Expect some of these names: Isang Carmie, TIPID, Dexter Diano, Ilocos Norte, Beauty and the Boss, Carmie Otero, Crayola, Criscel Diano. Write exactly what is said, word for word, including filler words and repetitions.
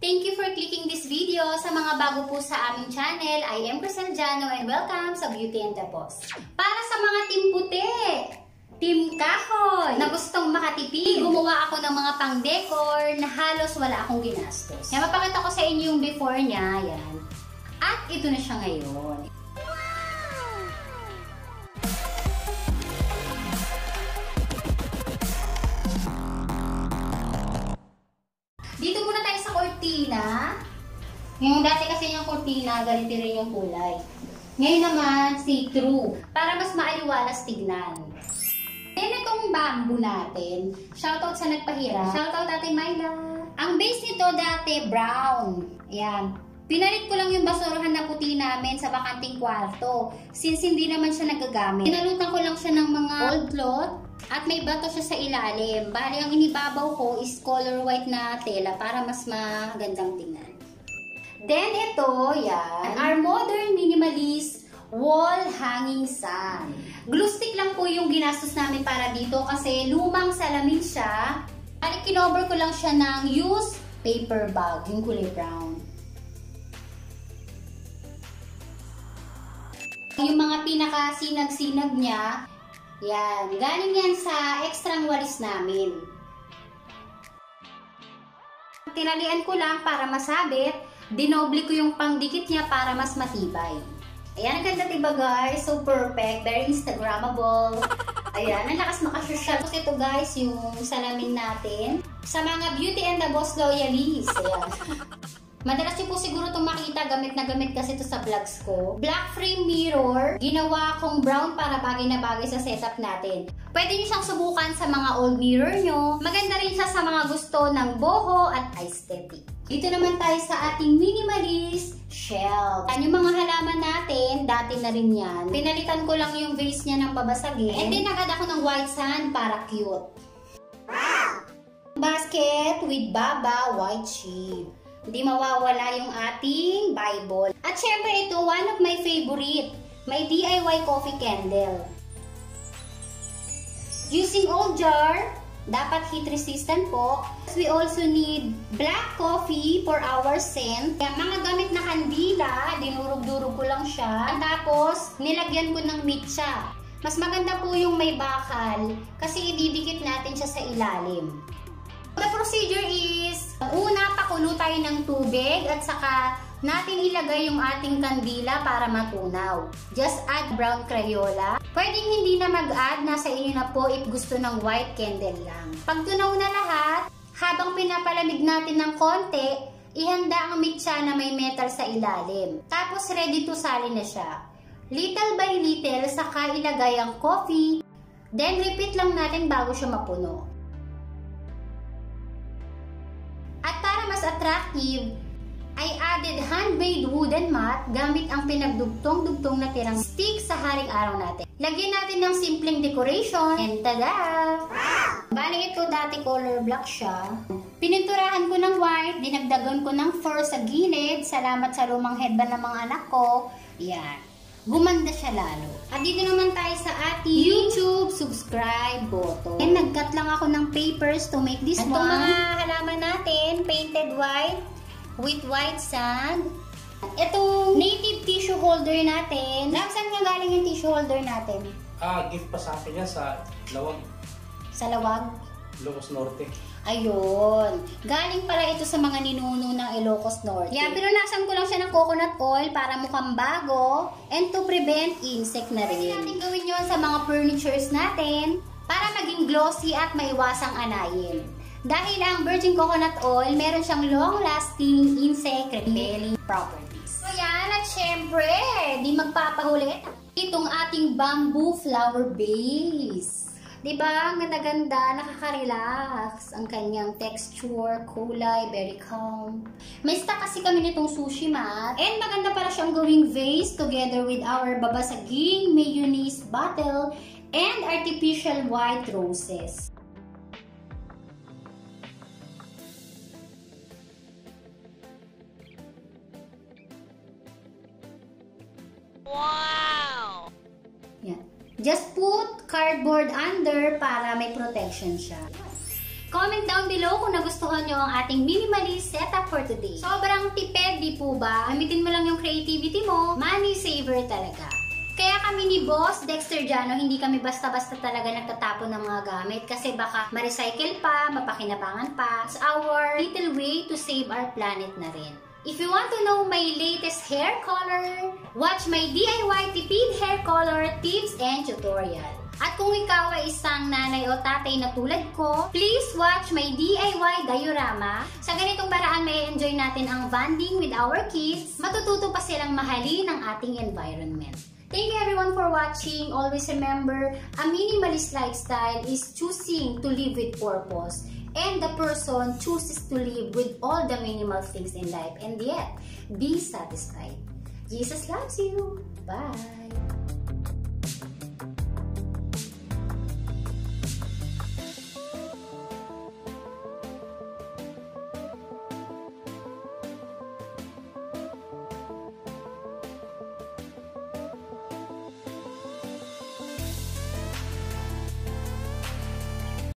Thank you for clicking this video. Sa mga bago po sa aming channel, I am Criscel Diano and welcome sa Beauty and the Boss. Para sa mga team puti, team kahoy, na gustong makatipid, gumawa ako ng mga pang-decor na halos wala akong ginastos. Yan, mapakita ko sa inyo yung before niya, yan. At ito na siya ngayon. Dito muna tayo sa cortina. Yung dati kasi yung cortina, ganito rin yung kulay. Ngayon naman, see-through. Para mas maaliwalas tignan. Then itong bamboo natin. Shoutout sa nagpahira. Shoutout Ate Myla. Ang base nito dati, brown. Ayan. Pinalit ko lang yung basurahan na puti namin sa bakanting kwarto. Since hindi naman siya nagagamit. Pinalutan ko lang siya ng mga old cloth. At may bato siya sa ilalim. Bali, ang inibabaw ko is color white na tela para mas magandang tingnan. Then, ito, yan. Our modern minimalist wall hanging sign. Glue stick lang po yung ginastos namin para dito kasi lumang salamin siya. Bali, kinover ko lang siya ng used paper bag, yung kulay brown. Yung mga pinakasinag-sinag niya, yan, galing yan sa ekstrang walis namin. Tinalian ko lang para masabit, dinoble ko yung pangdikit niya para mas matibay. Ayan, ang ganda diba guys? So perfect, very Instagrammable. Ayan, ang lakas makasosyal. Tapos ito guys, yung salamin natin. Sa mga Beauty and the Boss loyalies. Ayan. Madalas niyo po siguro itong makita, gamit na gamit kasi ito sa vlogs ko. Black frame mirror, ginawa kong brown para bagay na bagay sa setup natin. Pwede niyo siyang subukan sa mga old mirror nyo. Maganda rin siya sa mga gusto ng boho at aesthetic. Dito naman tayo sa ating minimalist shelf. Yung mga halaman natin, dati na rin yan. Pinalitan ko lang yung vase niya ng babasagin. And then nagad ako ng white sand para cute. Basket with baba white sheep. Hindi mawawala yung ating Bible. At syempre ito, one of my favorite. May D I Y coffee candle. Using old jar, dapat heat resistant po. We also need black coffee for our scent. Kaya mga gamit na kandila, dinurog-durog ko lang siya. Tapos, nilagyan ko ng mitsa. Mas maganda po yung may bakal kasi ididikit natin siya sa ilalim. The procedure is, una, pakulo tayo ng tubig at saka natin ilagay yung ating kandila para matunaw. Just add brown Crayola. Pwedeng hindi na mag-add, nasa inyo na po if gusto ng white candle lang. Pag tunaw na lahat, habang pinapalamig natin ng konti, ihanda ang mitsa na may metal sa ilalim. Tapos ready to sali na siya. Little by little, saka ilagay ang coffee. Then repeat lang natin bago siya mapuno. Attractive, I added handmade wooden mat gamit ang pinagdugtong-dugtong na tirang stick sa haring araw natin. Lagyan natin ng simpleng decoration and tada! Bali ito dati color black siya. Pininturahan ko ng white, dinagdagan ko ng fur sa gilid. Salamat sa lumang headband ng mga anak ko. Yan. Gumanda siya lalo. At dito naman tayo sa ating YouTube subscribe button. And nag-cut lang ako ng papers to make this one. Itong mga halaman natin, painted white with white sand. Itong native tissue holder natin. Lab, saan nga galing yung tissue holder natin? Ah, gift pa sa akin yan sa Lawag. Sa Lawag? Ilocos Norte. Ayun. Galing pala ito sa mga ninuno ng Ilocos Norte. Yeah, pinunasan ko lang siya ng coconut oil para mukhang bago and to prevent insect na rin. Pwede natin gawin yun sa mga furnitures natin para maging glossy at maiwasang anayin. Dahil ang virgin coconut oil, meron siyang long-lasting insect repelling properties. So yan, at syempre, di magpapahulit itong ating bamboo flower vase. Diba? Ang ganda-ganda, nakaka-relax. Ang kanyang texture, kulay, very calm. May stock kasi kami nitong sushi mat. And maganda para siyang gawing vase together with our babasaging mayonnaise bottle and artificial white roses. Wow! Yan. Just put cardboard under para may protection siya. Yes. I-comment down below kung nagustuhan nyo ang ating minimalist setup for today. Sobrang tipid, di po ba? Amitin mo lang yung creativity mo, money saver talaga. Kaya kami ni Boss Dexter Diano, hindi kami basta-basta talaga nagtatapon ng mga gamit kasi baka ma-recycle pa, mapakinabangan pa. It's our little way to save our planet na rin. If you want to know my latest hair color, watch my D I Y tipid hair color tips and tutorial. At kung ikaw ay isang nanay o tatay na tulad ko, please watch my D I Y diorama. Sa ganitong paraan, may enjoy natin ang bonding with our kids. Matututo pa silang mahalin ang ating environment. Thank you everyone for watching. Always remember, a minimalist lifestyle is choosing to live with purpose. And the person chooses to live with all the minimal things in life and yet be satisfied. Jesus loves you. Bye!